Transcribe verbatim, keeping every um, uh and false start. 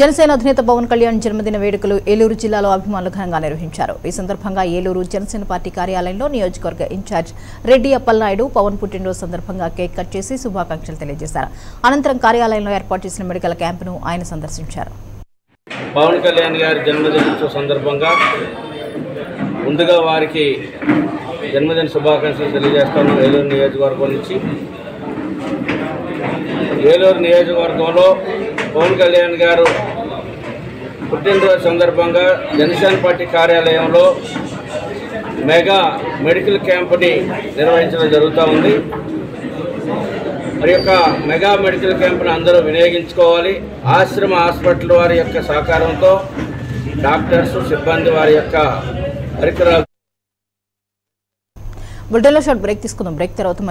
जनसेन అధినేత పవన్ కళ్యాణ్ జన్మదిన వేడుకలు ఏలూరు జిల్లాలో అభిమానులు ఘనంగా నిర్వహించారు। ఈ సందర్భంగా ఏలూరు జనసేన పార్టీ కార్యాలయంలో నియోజకవర్గ ఇన్ఛార్జ్ రెడ్డి అప్పలనాయుడు పవన్ పుట్టినరోజు సందర్భంగా కేక్ కట్ చేసి శుభాకాంక్షలు తెలియజేశారు। అనంతరం కార్యాలయంలో ఏర్పాటు చేసిన మెడికల్ క్యాంపును ఆయన సందర్శించారు। పవన్ కళ్యాణ్ గారి జన్మదినోత్సవ సందర్భంగా ముందుగా వారికి జన్మదిన శుభాకాంక్షలు తెలియజేస్తాను। ఏలూరు నియోజకవర్గం నుంచి ఏలూరు నియోజకవర్గంలో పవన్ కళ్యాణ్ గారు పుట్టినరోజు సందర్భంగా జనసేన పార్టీ కార్యాలయంలో మెగా మెడికల్ క్యాంపుని నిర్వహించడం జరుగుతూ ఉంది। మరి యొక్క మెగా మెడికల్ క్యాంపును అందరూ వినియోగించుకోవాలి। ఆశ్రమ హాస్పిటల్ వారి యొక్క సహకారంతో డాక్టర్స్ సిబ్బంది వారి యొక్క పరికరాలు।